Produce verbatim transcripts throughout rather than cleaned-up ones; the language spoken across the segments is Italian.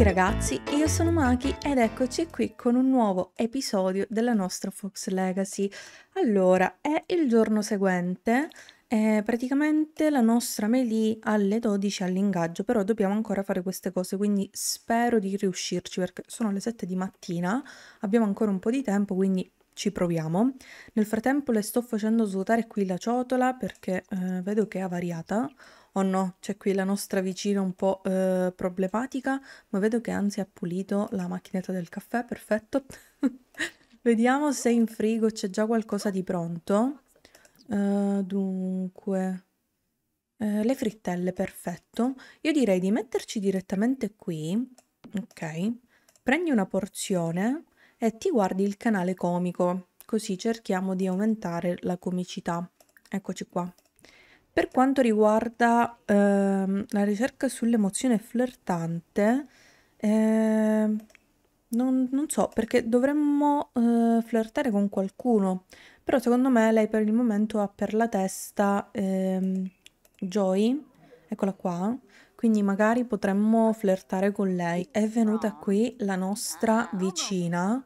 Ciao ragazzi, io sono Maki ed eccoci qui con un nuovo episodio della nostra Fox Legacy. Allora, è il giorno seguente, eh, praticamente la nostra Amélie alle dodici all'ingaggio, però dobbiamo ancora fare queste cose, quindi spero di riuscirci perché sono le sette di mattina, abbiamo ancora un po' di tempo, quindi ci proviamo. Nel frattempo le sto facendo svuotare qui la ciotola perché eh, vedo che è avariata. Oh no, c'è qui la nostra vicina un po' eh, problematica, ma vedo che anzi ha pulito la macchinetta del caffè, perfetto. Vediamo se in frigo c'è già qualcosa di pronto. Uh, dunque, uh, le frittelle, perfetto. Io direi di metterci direttamente qui, ok? Prendi una porzione e ti guardi il canale comico, così cerchiamo di aumentare la comicità. Eccoci qua. Per quanto riguarda ehm, la ricerca sull'emozione flirtante, eh, non, non so, perché dovremmo eh, flirtare con qualcuno, però secondo me lei per il momento ha per la testa ehm, Joy, eccola qua, quindi magari potremmo flirtare con lei. È venuta qui la nostra vicina.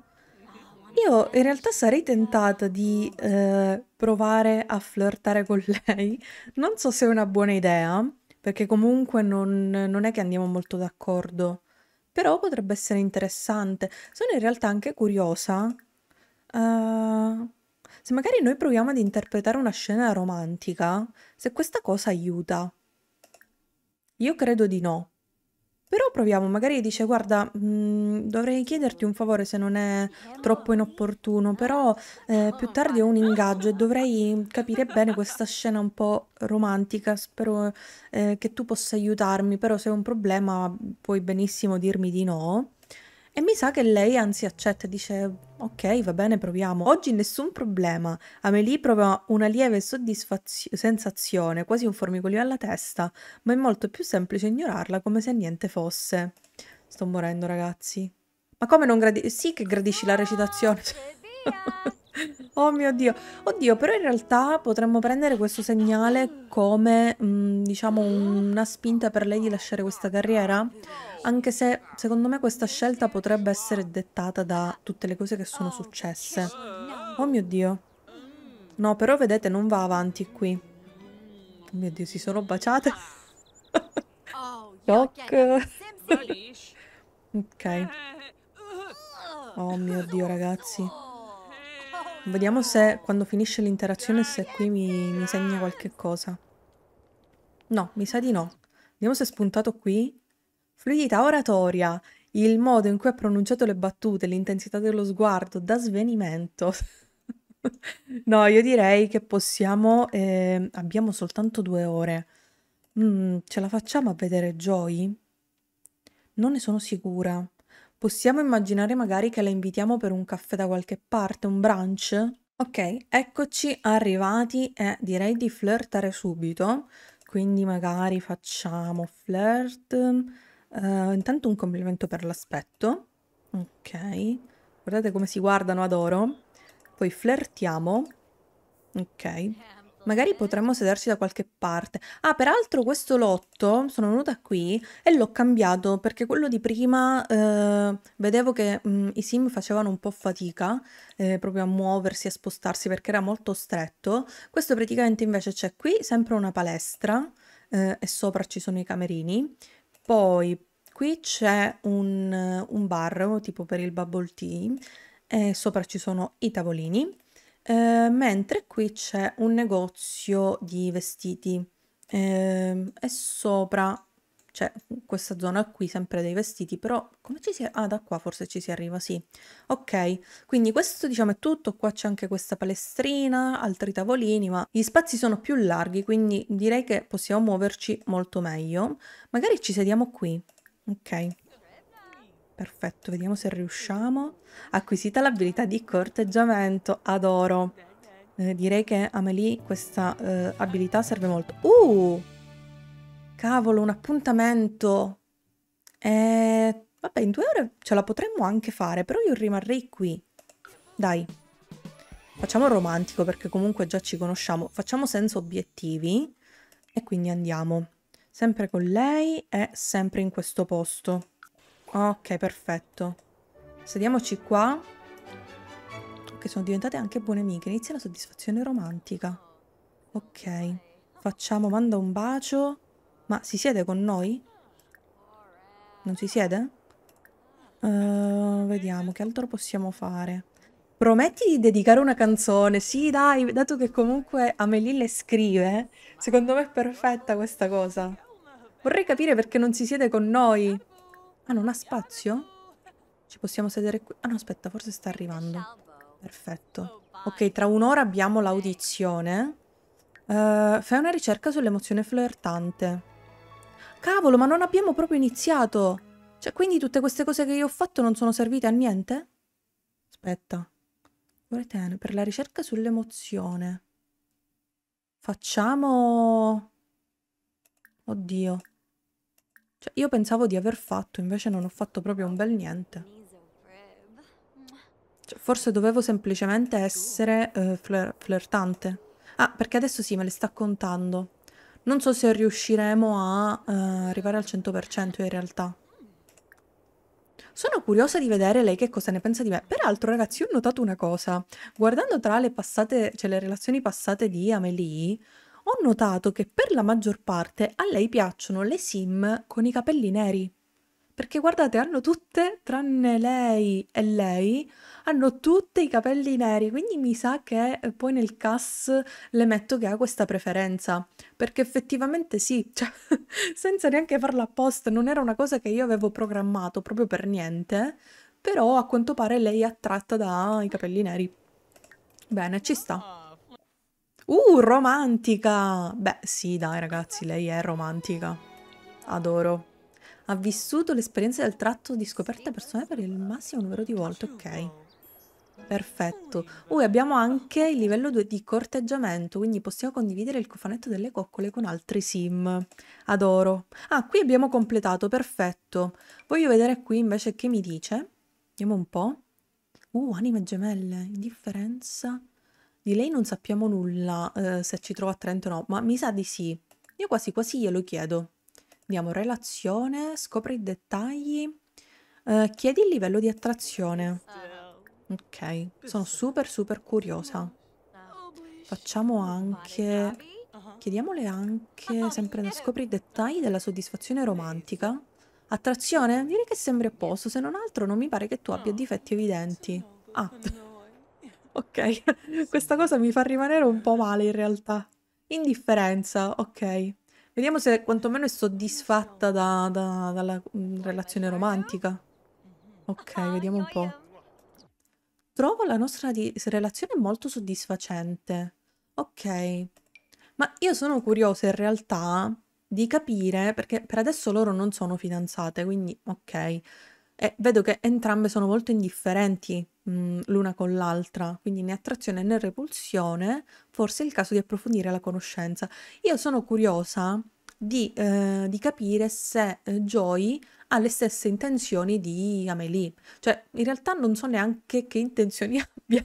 Io in realtà sarei tentata di eh, provare a flirtare con lei, non so se è una buona idea, perché comunque non, non è che andiamo molto d'accordo, però potrebbe essere interessante. Sono in realtà anche curiosa, uh, se magari noi proviamo ad interpretare una scena romantica, se questa cosa aiuta. Io credo di no. Però proviamo, magari dice, guarda, mh, dovrei chiederti un favore se non è troppo inopportuno, però eh, più tardi ho un ingaggio e dovrei capire bene questa scena un po' romantica, spero eh, che tu possa aiutarmi, però se è un problema puoi benissimo dirmi di no. E mi sa che lei anzi accetta, dice, ok, va bene, proviamo. Oggi nessun problema. Amélie prova una lieve sensazione, quasi un formicolio alla testa, ma è molto più semplice ignorarla come se niente fosse. Sto morendo, ragazzi. Ma come non gradisci? Sì che gradisci la recitazione. Oh mio Dio. Oddio, però in realtà potremmo prendere questo segnale come, mh, diciamo, una spinta per lei di lasciare questa carriera. Anche se, secondo me, questa scelta potrebbe essere dettata da tutte le cose che sono successe. Oh mio Dio. No, però vedete, non va avanti qui. Oh mio Dio, si sono baciate. Shock. Ok. Oh mio Dio, ragazzi. Vediamo se, quando finisce l'interazione, se qui mi, mi segna qualche cosa. No, mi sa di no. Vediamo se è spuntato qui. Fluidità oratoria, il modo in cui ha pronunciato le battute, l'intensità dello sguardo, da svenimento. No, io direi che possiamo... Eh, abbiamo soltanto due ore. Mm, ce la facciamo a vedere Joy? Non ne sono sicura. Possiamo immaginare magari che la invitiamo per un caffè da qualche parte, un brunch? Ok, eccoci arrivati e direi di flirtare subito. Quindi magari facciamo flirt... Uh, intanto un complimento per l'aspetto, ok, guardate come si guardano, adoro, poi flirtiamo, ok, magari potremmo sederci da qualche parte. Ah, peraltro questo lotto, sono venuta qui e l'ho cambiato perché quello di prima eh, vedevo che mh, i sim facevano un po' fatica eh, proprio a muoversi, a spostarsi perché era molto stretto. Questo praticamente invece c'è qui, sempre una palestra eh, e sopra ci sono i camerini. Poi qui c'è un, un bar, tipo per il bubble tea, e sopra ci sono i tavolini, eh, mentre qui c'è un negozio di vestiti eh, e sopra c'è questa zona qui sempre dei vestiti, però come ci si... Ah, da qua forse ci si arriva, sì. Ok, quindi questo diciamo è tutto, qua c'è anche questa palestrina, altri tavolini, ma gli spazi sono più larghi, quindi direi che possiamo muoverci molto meglio. Magari ci sediamo qui, ok. Perfetto, vediamo se riusciamo. Acquisita l'abilità di corteggiamento, adoro. Eh, direi che a Amélie questa eh, abilità serve molto. Uh! Cavolo, un appuntamento. Eh, vabbè, in due ore ce la potremmo anche fare, però io rimarrei qui. Dai, facciamo romantico perché comunque già ci conosciamo. Facciamo senza obiettivi e quindi andiamo. Sempre con lei e sempre in questo posto. Ok, perfetto. Sediamoci qua. Ok, sono diventate anche buone amiche. Inizia la soddisfazione romantica. Ok. Facciamo, manda un bacio. Ma si siede con noi? Non si siede? Uh, vediamo, che altro possiamo fare? Prometti di dedicare una canzone. Sì, dai, dato che comunque Amélie le scrive. Secondo me è perfetta questa cosa. Vorrei capire perché non si siede con noi. Ah, non ha spazio? Ci possiamo sedere qui? Ah no, aspetta, forse sta arrivando. Perfetto. Ok, tra un'ora abbiamo l'audizione. Uh, fai una ricerca sull'emozione flirtante. Cavolo, ma non abbiamo proprio iniziato! Cioè, quindi tutte queste cose che io ho fatto non sono servite a niente? Aspetta. Per la ricerca sull'emozione. Facciamo... Oddio. Cioè, io pensavo di aver fatto, invece non ho fatto proprio un bel niente. Cioè, forse dovevo semplicemente essere eh, flir flirtante. Ah, perché adesso sì, me le sta contando. Non so se riusciremo a eh, arrivare al cento per cento in realtà. Sono curiosa di vedere lei che cosa ne pensa di me. Peraltro, ragazzi, ho notato una cosa. Guardando tra le passate, cioè le relazioni passate di Amélie, ho notato che per la maggior parte a lei piacciono le sim con i capelli neri. Perché guardate, hanno tutte, tranne lei e lei, hanno tutte i capelli neri. Quindi mi sa che poi nel cast le metto che ha questa preferenza. Perché effettivamente sì, cioè, senza neanche farla apposta, non era una cosa che io avevo programmato proprio per niente. Però a quanto pare lei è attratta dai capelli neri. Bene, ci sta. Uh, romantica! Beh, sì, dai ragazzi, lei è romantica. Adoro. Ha vissuto l'esperienza del tratto di scoperta personale per il massimo numero di volte, ok. Perfetto. Uh, abbiamo anche il livello due di corteggiamento, quindi possiamo condividere il cofanetto delle coccole con altri sim. Adoro. Ah, qui abbiamo completato, perfetto. Voglio vedere qui invece che mi dice. Vediamo un po'. Uh, anime gemelle, indifferenza... Di lei non sappiamo nulla, eh, se ci trova attraente o no, ma mi sa di sì. Io quasi quasi glielo chiedo. Andiamo, relazione, scopri i dettagli, eh, chiedi il livello di attrazione. Ok, sono super super curiosa. Facciamo anche... Chiediamole anche, sempre, scopri i dettagli della soddisfazione romantica. Attrazione? Direi che sembri a posto, se non altro non mi pare che tu abbia difetti evidenti. Ah... Ok, questa cosa mi fa rimanere un po' male in realtà. Indifferenza, ok. Vediamo se quantomeno è soddisfatta da, da, dalla relazione romantica. Ok, vediamo un po'. Trovo la nostra relazione molto soddisfacente. Ok. Ma io sono curiosa in realtà di capire, perché per adesso loro non sono fidanzate, quindi ok. E vedo che entrambe sono molto indifferenti l'una con l'altra, quindi né attrazione né repulsione. Forse è il caso di approfondire la conoscenza. Io sono curiosa di, eh, di capire se Joy ha le stesse intenzioni di Amélie. Cioè, in realtà non so neanche che intenzioni abbia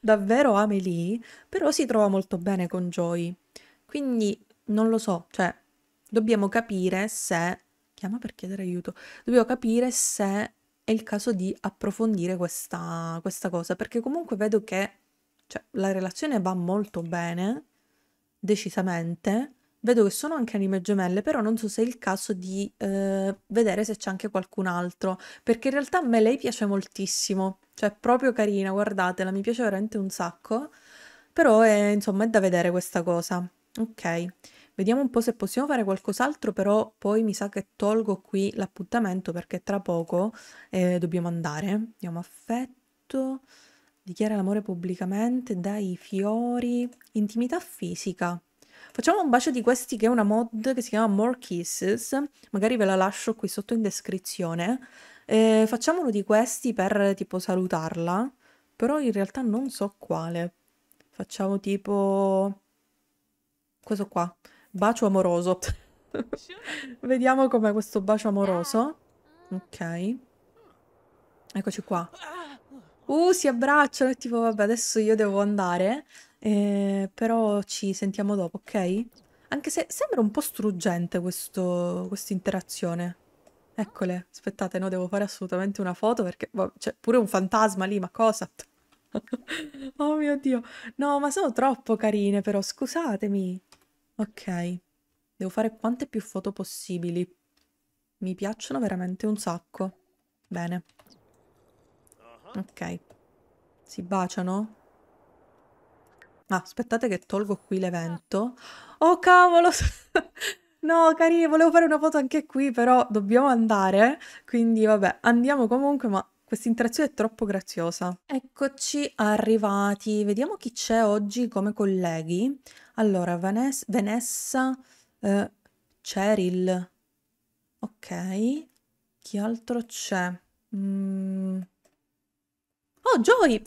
davvero Amélie, però si trova molto bene con Joy. Quindi, non lo so, cioè, dobbiamo capire se... Chiama per chiedere aiuto. Dobbiamo capire se... È il caso di approfondire questa, questa cosa, perché comunque vedo che cioè, la relazione va molto bene, decisamente. Vedo che sono anche anime gemelle, però non so se è il caso di eh, vedere se c'è anche qualcun altro, perché in realtà a me lei piace moltissimo, cioè è proprio carina, guardatela, mi piace veramente un sacco, però è, insomma è da vedere questa cosa. Ok, vediamo un po' se possiamo fare qualcos'altro, però poi mi sa che tolgo qui l'appuntamento perché tra poco eh, dobbiamo andare. Andiamo, affetto, dichiara l'amore pubblicamente, dai fiori, intimità fisica. Facciamo un bacio di questi che è una mod che si chiama More Kisses, magari ve la lascio qui sotto in descrizione. Eh, facciamo uno di questi per tipo salutarla, però in realtà non so quale. Facciamo tipo... questo qua. Bacio amoroso. Vediamo com'è questo bacio amoroso. Ok. Eccoci qua. Uh, si abbracciano e tipo, vabbè, adesso io devo andare. Eh, però ci sentiamo dopo, ok? Anche se sembra un po' struggente questo, questa interazione. Eccole, aspettate, no, devo fare assolutamente una foto perché c'è pure un fantasma lì, ma cosa? Oh mio Dio, no, ma sono troppo carine però, scusatemi. Ok, devo fare quante più foto possibili. Mi piacciono veramente un sacco. Bene. Ok. Si baciano? Ah, aspettate che tolgo qui l'evento. Oh cavolo! No, carine, volevo fare una foto anche qui, però dobbiamo andare, quindi vabbè, andiamo comunque, ma questa interazione è troppo graziosa. Eccoci arrivati, vediamo chi c'è oggi come colleghi. Allora, Vanessa, Vanessa eh, Cheryl, ok, chi altro c'è? Mm. Oh, Joy!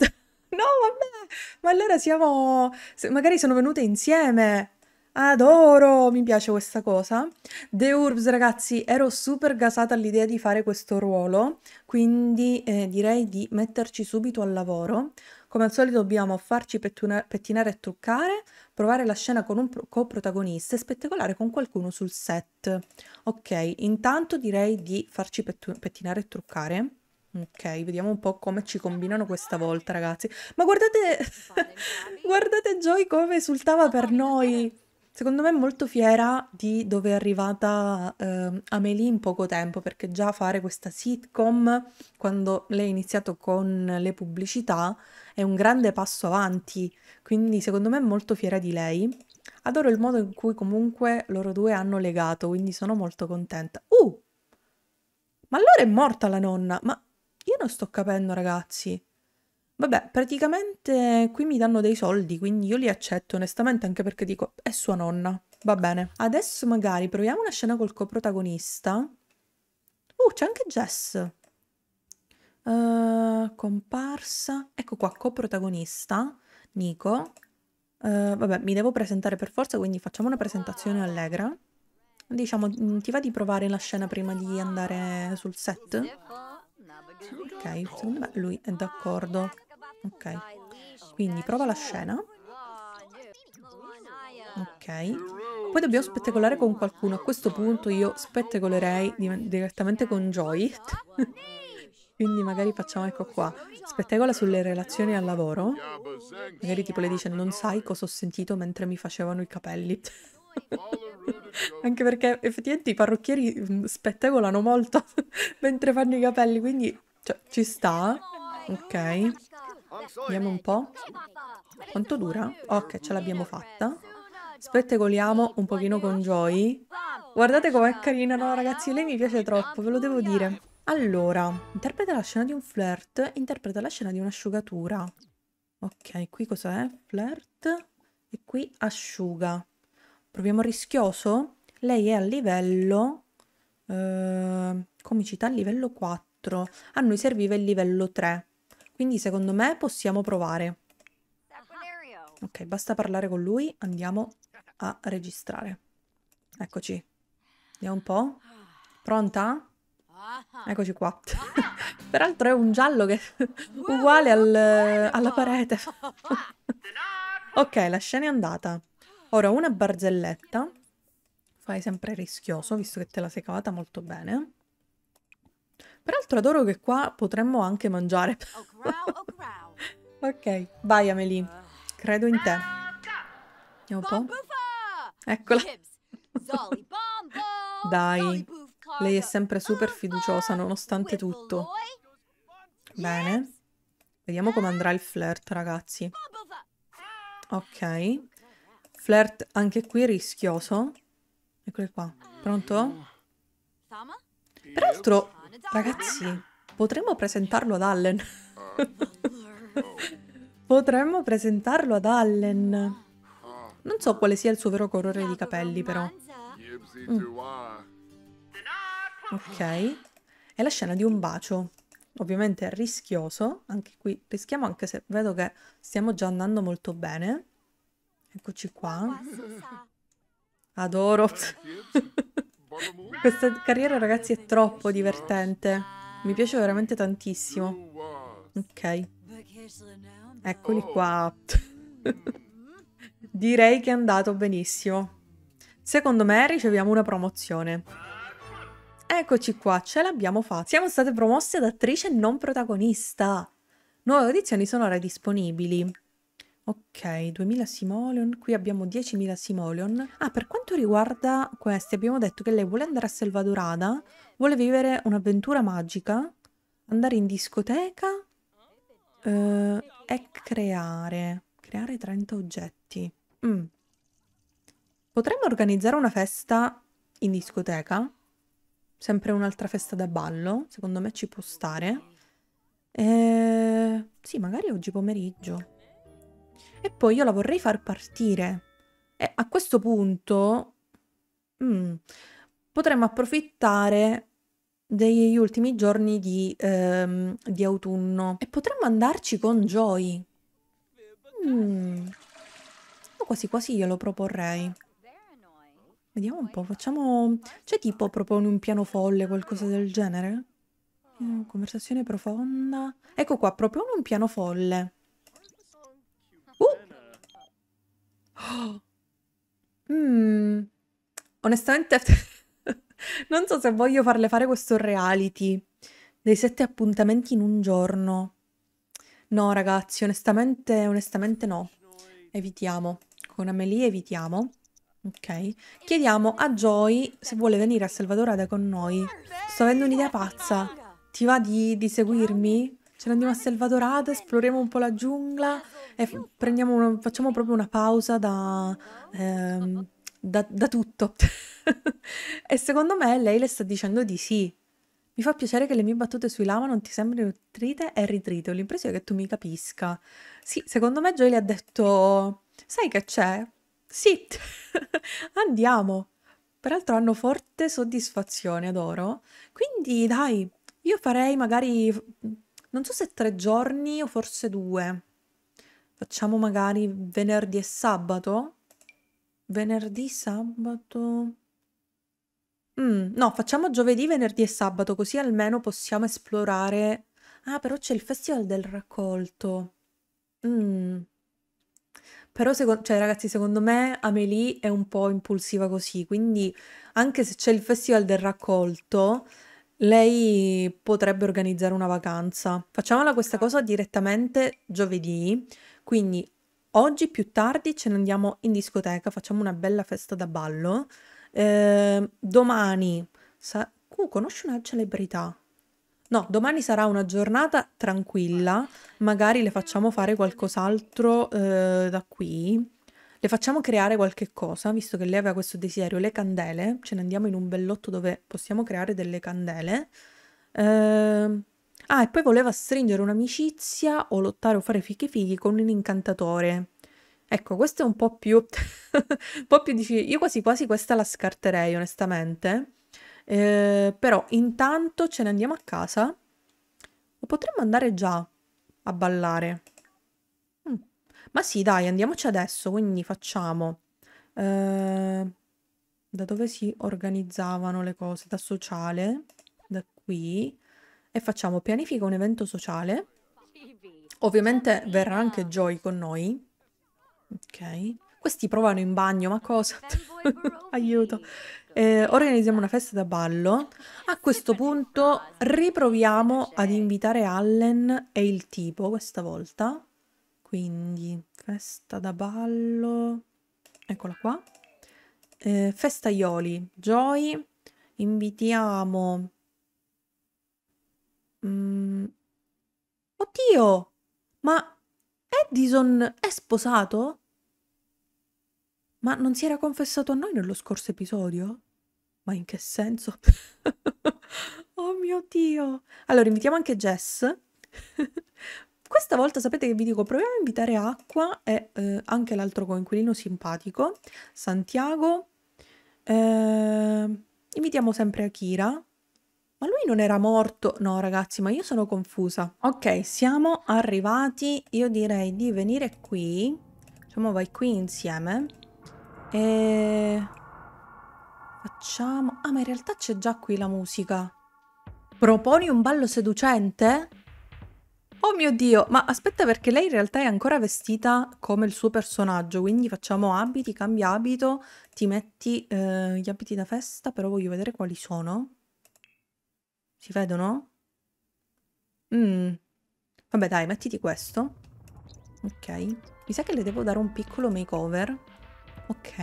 No, vabbè, ma allora siamo, magari sono venute insieme. Adoro, mi piace questa cosa. The Urbs, ragazzi, ero super gasata all'idea di fare questo ruolo, quindi eh, direi di metterci subito al lavoro. Come al solito dobbiamo farci pettinare e truccare, provare la scena con un coprotagonista e spettacolare con qualcuno sul set. Ok, intanto direi di farci pettinare e truccare. Ok, vediamo un po' come ci combinano questa volta, ragazzi. Ma guardate, guardate Joy come esultava per noi. Secondo me è molto fiera di dove è arrivata eh, Amélie in poco tempo, perché già fare questa sitcom, quando lei ha iniziato con le pubblicità, è un grande passo avanti, quindi secondo me è molto fiera di lei. Adoro il modo in cui comunque loro due hanno legato, quindi sono molto contenta. Uh! Ma allora è morta la nonna? Ma io non sto capendo, ragazzi. Vabbè, praticamente qui mi danno dei soldi, quindi io li accetto onestamente, anche perché dico, è sua nonna, va bene. Adesso magari proviamo una scena col coprotagonista. Uh, c'è anche Jess. Uh, comparsa. Ecco qua, coprotagonista, Nico. Uh, vabbè, mi devo presentare per forza, quindi facciamo una presentazione allegra. Diciamo, ti va di provare la scena prima di andare sul set? Ok, secondo me lui è d'accordo. Ok, quindi prova la scena. Ok, poi dobbiamo spettacolare con qualcuno. A questo punto io spettacolerei di direttamente con Joy. Quindi magari facciamo, ecco qua, spettacola sulle relazioni al lavoro. Magari tipo le dice, non sai cosa ho sentito mentre mi facevano i capelli. Anche perché effettivamente i parrucchieri spettacolano molto mentre fanno i capelli, quindi cioè, ci sta. Ok, vediamo un po' quanto dura. Ok, ce l'abbiamo fatta. Spettacoliamo un pochino con Joy. Guardate com'è carina, no ragazzi, lei mi piace troppo, ve lo devo dire. Allora, interpreta la scena di un flirt, interpreta la scena di un'asciugatura. Ok, qui cos'è? Flirt e qui asciuga. Proviamo rischioso. Lei è a livello... Eh, comicità livello quattro. A noi serviva il livello tre. Quindi secondo me possiamo provare. Ok, basta parlare con lui. Andiamo a registrare. Eccoci. Vediamo un po'. Pronta? Eccoci qua. Peraltro è un giallo che è uguale al, alla parete. Ok, la scena è andata. Ora una barzelletta, fai sempre rischioso visto che te la sei cavata molto bene. Peraltro adoro che qua potremmo anche mangiare. Ok, vai Amélie, credo in te. Vediamo un po'. Eccola. Dai, lei è sempre super fiduciosa nonostante tutto. Bene, vediamo come andrà il flirt, ragazzi. Ok. Flirt anche qui rischioso. Eccole qua. Pronto? Peraltro, ragazzi, potremmo presentarlo ad Allen. Potremmo presentarlo ad Allen. Non so quale sia il suo vero colore di capelli, però. Mm. Ok. È la scena di un bacio. Ovviamente è rischioso. Anche qui rischiamo, anche se vedo che stiamo già andando molto bene. Eccoci qua. Adoro. Questa carriera, ragazzi, è troppo divertente. Mi piace veramente tantissimo. Ok. Eccoli qua. Direi che è andato benissimo. Secondo me riceviamo una promozione. Eccoci qua, ce l'abbiamo fatta. Siamo state promosse ad attrice non protagonista. Nuove audizioni sonore disponibili. Ok, duemila simoleon. Qui abbiamo diecimila simoleon. Ah, per quanto riguarda questi, abbiamo detto che lei vuole andare a Selvadorada, vuole vivere un'avventura magica, andare in discoteca eh, e creare. Creare trenta oggetti. Mm. Potremmo organizzare una festa in discoteca. Sempre un'altra festa da ballo. Secondo me ci può stare. Eh, sì, magari oggi pomeriggio. E poi io la vorrei far partire. E a questo punto mm, potremmo approfittare degli ultimi giorni di, ehm, di autunno. E potremmo andarci con Joy. Mm, quasi quasi glielo proporrei. Vediamo un po', facciamo... Cioè tipo proponi un piano folle, qualcosa del genere? Mm, conversazione profonda... Ecco qua, proponi un piano folle. Uh! Oh! Mm. Onestamente non so se voglio farle fare questo reality dei sette appuntamenti in un giorno. No ragazzi, onestamente, onestamente no. Evitiamo. Con Amélie evitiamo. Ok, chiediamo a Joy se vuole venire a Selvadorada con noi. Sto avendo un'idea pazza. Ti va di, di seguirmi? Ce ne andiamo a Selvadorada, esploriamo un po' la giungla e prendiamo una, facciamo proprio una pausa da, ehm, da, da tutto. E secondo me lei le sta dicendo di sì. Mi fa piacere che le mie battute sui lama non ti sembrino trite e ritrite. Ho l'impressione che tu mi capisca. Sì, secondo me Joy le ha detto... Sai che c'è? Sì, andiamo. Peraltro hanno forte soddisfazione, adoro. Quindi dai, io farei magari, non so se tre giorni o forse due. Facciamo magari venerdì e sabato? Venerdì, sabato... Mm, no, facciamo giovedì, venerdì e sabato, così almeno possiamo esplorare... Ah, però c'è il Festival del Raccolto. Mmm... Però, cioè, ragazzi, secondo me Amélie è un po' impulsiva così, quindi anche se c'è il Festival del Raccolto, lei potrebbe organizzare una vacanza. Facciamola questa cosa direttamente giovedì, quindi oggi più tardi ce ne andiamo in discoteca, facciamo una bella festa da ballo. Eh, domani... Sa uh, conosci una celebrità? No, domani sarà una giornata tranquilla, magari le facciamo fare qualcos'altro eh, da qui, le facciamo creare qualche cosa, visto che lei aveva questo desiderio, le candele, ce ne andiamo in un bellotto dove possiamo creare delle candele. Eh, ah, e poi voleva stringere un'amicizia o lottare o fare fichi fighi con un incantatore. Ecco, questo è un po' più, un po' più difficile, io quasi quasi questa la scarterei onestamente. Eh, però intanto ce ne andiamo a casa o potremmo andare già a ballare mm. ma sì dai, andiamoci adesso, quindi facciamo eh, da dove si organizzavano le cose, da sociale, da qui, e facciamo pianifica un evento sociale, ovviamente verrà anche Joy con noi. Ok, questi provano in bagno, ma cosa? Aiuto. Eh, organizziamo una festa da ballo. A questo punto riproviamo ad invitare Allen e il tipo questa volta. Quindi festa da ballo. Eccola qua. Eh, festaioli. Joy. Invitiamo. Mm. Oddio! Ma Edison è sposato? Ma non si era confessato a noi nello scorso episodio? Ma in che senso? Oh mio Dio! Allora, invitiamo anche Jess. Questa volta, sapete che vi dico, proviamo a invitare Acqua e eh, anche l'altro coinquilino simpatico, Santiago. Eh, invitiamo sempre Akira. Ma lui non era morto? No ragazzi, ma io sono confusa. Ok, siamo arrivati. Io direi di venire qui. Facciamo vai qui insieme. E facciamo... Ah, ma in realtà c'è già qui la musica. Proponi un ballo seducente? Oh mio Dio, ma aspetta, perché lei in realtà è ancora vestita come il suo personaggio, quindi facciamo abiti, cambia abito, ti metti eh, gli abiti da festa, però voglio vedere quali sono. Ti vedono? Mm. Vabbè dai, mettiti questo. Ok. Mi sa che le devo dare un piccolo makeover. Ok.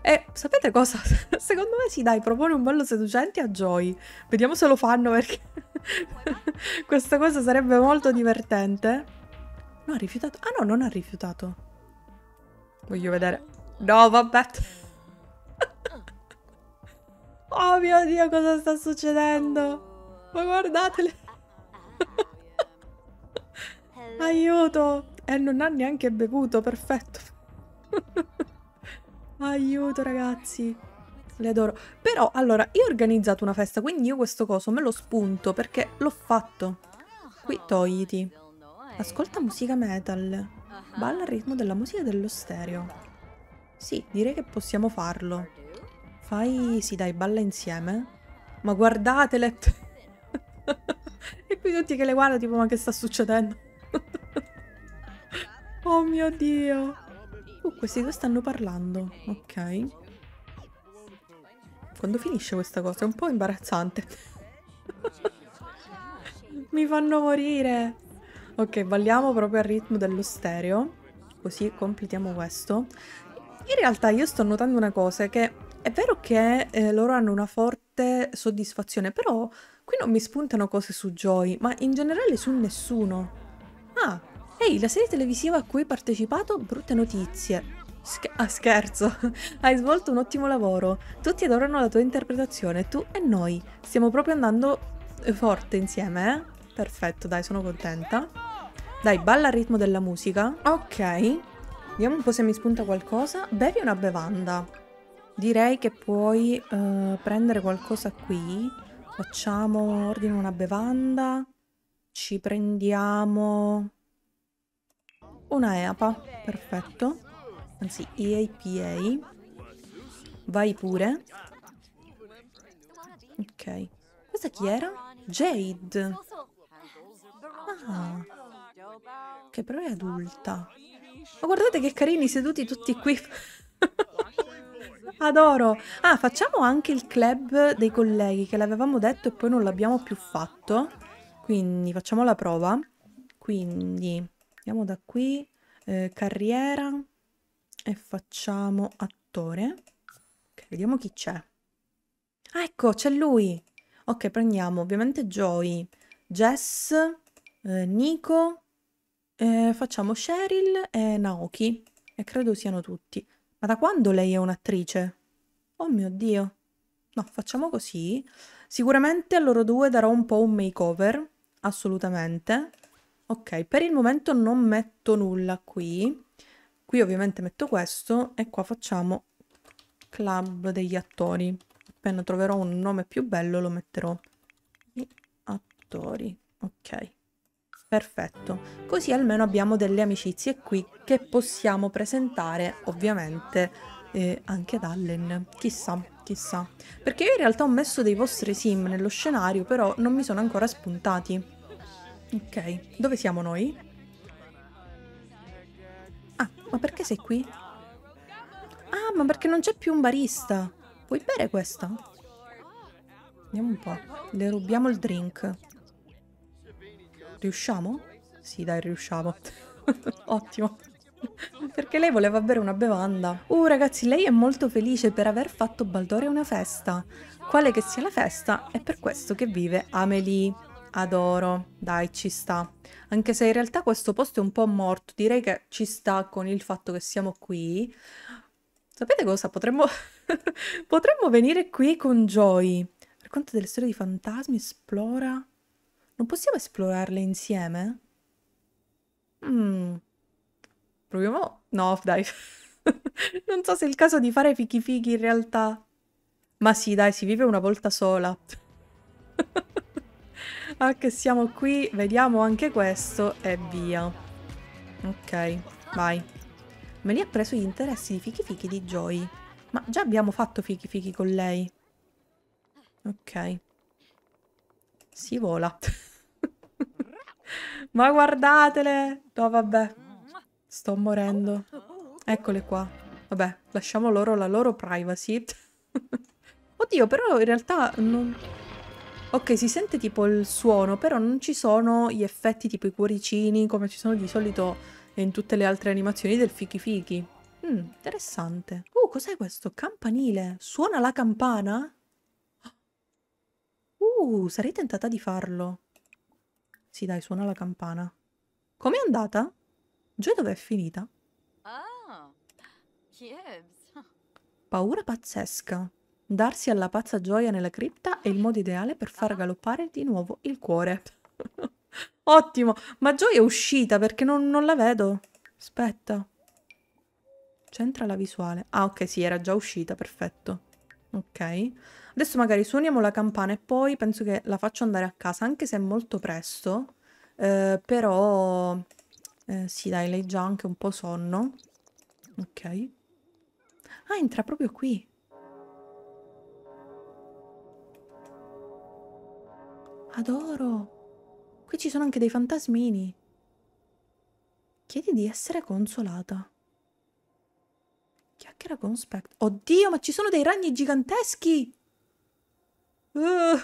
E sapete cosa? Secondo me sì, dai, propone un bello seducente a Joy. Vediamo se lo fanno, perché questa cosa sarebbe molto divertente. No, ha rifiutato. Ah no, non ha rifiutato. Voglio vedere. No, vabbè. Oh mio Dio, cosa sta succedendo? Ma guardatele. Aiuto. E eh, non ha neanche bevuto, perfetto. Aiuto ragazzi. Le adoro. Però, allora, io ho organizzato una festa, quindi io questo coso me lo spunto, perché l'ho fatto. Qui togliti. Ascolta musica metal. Balla al ritmo della musica dello stereo. Sì, direi che possiamo farlo. Fai... sì dai, balla insieme. Ma guardatele. E qui tutti che le guardano tipo, ma che sta succedendo? Oh mio Dio. Uh, questi due stanno parlando. Ok. Quando finisce questa cosa? È un po' imbarazzante. Mi fanno morire. Ok, balliamo proprio al ritmo dello stereo, così completiamo questo. In realtà io sto notando una cosa, che è vero che eh, loro hanno una forte soddisfazione, però qui non mi spuntano cose su Joy, ma in generale su nessuno. Ah, ehi, hey, la serie televisiva a cui hai partecipato, brutte notizie. Scher- ah, scherzo, hai svolto un ottimo lavoro, tutti adorano la tua interpretazione, tu e noi. Stiamo proprio andando forte insieme, eh? Perfetto, dai, sono contenta. Dai, balla al ritmo della musica. Ok, vediamo un po' se mi spunta qualcosa. Bevi una bevanda. Direi che puoi uh, prendere qualcosa qui. Facciamo, ordino una bevanda. Ci prendiamo una E A P A, perfetto. Anzi, E A P A. Vai pure. Ok. Questa chi era? Jade. Ah, che però è adulta. Ma guardate che carini seduti tutti qui. Adoro. Ah, facciamo anche il club dei colleghi, che l'avevamo detto e poi non l'abbiamo più fatto. Quindi facciamo la prova. Quindi andiamo da qui, eh, carriera, e facciamo attore. Okay, vediamo chi c'è. Ah, ecco, c'è lui. Ok, prendiamo ovviamente Joy, Jess, eh, Nico, eh, facciamo Cheryl e Naoki, e credo siano tutti. Ma da quando lei è un'attrice? Oh mio Dio. No, facciamo così. Sicuramente a loro due darò un po' un makeover, assolutamente. Ok, per il momento non metto nulla qui. Qui ovviamente metto questo, e qua facciamo club degli attori. Appena troverò un nome più bello lo metterò. Gli attori. Ok, perfetto. Così almeno abbiamo delle amicizie qui che possiamo presentare ovviamente eh, anche ad Allen. Chissà, chissà. Perché io in realtà ho messo dei vostri sim nello scenario, però non mi sono ancora spuntati. Ok, dove siamo noi? Ah, ma perché sei qui? Ah, ma perché non c'è più un barista. Puoi bere questa? Vediamo un po'. Le rubiamo il drink. Riusciamo? Sì, dai, riusciamo. Ottimo. Perché lei voleva bere una bevanda. Uh, ragazzi, lei è molto felice per aver fatto baldoria una festa. Quale che sia la festa, è per questo che vive Amélie. Adoro. Dai, ci sta. Anche se in realtà questo posto è un po' morto. Direi che ci sta con il fatto che siamo qui. Sapete cosa? Potremmo... potremmo venire qui con Joy. Per quanto delle storie di fantasmi, esplora... non possiamo esplorarle insieme? Mm. Proviamo... no, dai. Non so se è il caso di fare fichi fichi in realtà. Ma sì, dai, si vive una volta sola. Ah, che siamo qui, vediamo anche questo e via. Ok, vai. Me li ha preso gli interessi di fichi fichi di Joy. Ma già abbiamo fatto fichi fichi con lei. Ok. Si vola. Ma guardatele! No, vabbè. Sto morendo. Eccole qua. Vabbè, lasciamo loro la loro privacy. Oddio, però in realtà non... Ok, si sente tipo il suono, però non ci sono gli effetti tipo i cuoricini come ci sono di solito in tutte le altre animazioni del fichi fichi. Mm, interessante. Uh, cos'è questo? Campanile. Suona la campana? Uh, sarei tentata di farlo. Sì, dai, suona la campana. Com'è andata? Joy dov'è finita? Paura pazzesca. Darsi alla pazza gioia nella cripta è il modo ideale per far galoppare di nuovo il cuore. Ottimo! Ma Joy è uscita perché non, non la vedo. Aspetta. C'entra la visuale. Ah, ok, sì, era già uscita, perfetto. Ok. Adesso magari suoniamo la campana e poi penso che la faccio andare a casa, anche se è molto presto. Eh, però... Eh, sì, dai, lei già anche un po' sonno. Ok. Ah, entra proprio qui. Adoro. Qui ci sono anche dei fantasmini. Chiedi di essere consolata. Chiacchiera con Spect. Oddio, ma ci sono dei ragni giganteschi. Uh.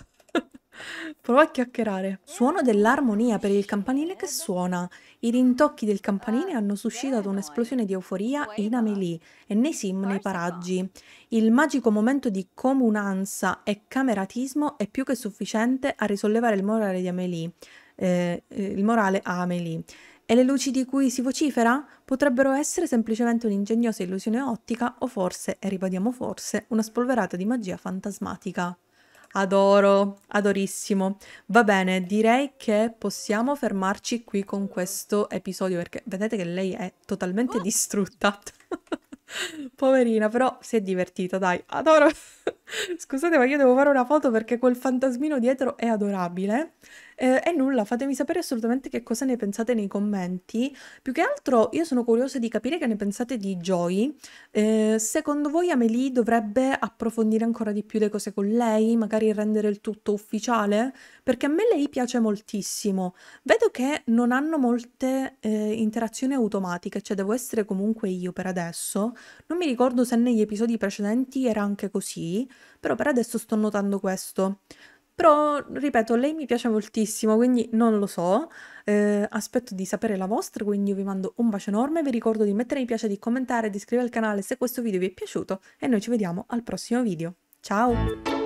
Prova a chiacchierare. Suono dell'armonia per il campanile che suona. I rintocchi del campanile hanno suscitato un'esplosione di euforia in Amélie e nei sim nei paraggi. Il magico momento di comunanza e cameratismo è più che sufficiente a risollevare il morale di Amélie. Eh, il morale a Amélie. E le luci di cui si vocifera potrebbero essere semplicemente un'ingegnosa illusione ottica o forse, e ribadiamo forse, una spolverata di magia fantasmatica. Adoro, adorissimo. Va bene, direi che possiamo fermarci qui con questo episodio perché vedete che lei è totalmente distrutta. Poverina, però si è divertita, dai. Adoro. Scusate, ma io devo fare una foto perché quel fantasmino dietro è adorabile. Eh, e nulla, fatemi sapere assolutamente che cosa ne pensate nei commenti. Più che altro io sono curiosa di capire che ne pensate di Joy. Eh, secondo voi Amélie dovrebbe approfondire ancora di più le cose con lei, magari rendere il tutto ufficiale? Perché a me lei piace moltissimo. Vedo che non hanno molte eh, interazioni automatiche, cioè devo essere comunque io per adesso. Non mi ricordo se negli episodi precedenti era anche così, però per adesso sto notando questo. Però, ripeto, lei mi piace moltissimo, quindi non lo so, eh, aspetto di sapere la vostra, quindi io vi mando un bacio enorme, vi ricordo di mettere mi piace, di commentare, di iscrivervi al canale se questo video vi è piaciuto e noi ci vediamo al prossimo video. Ciao!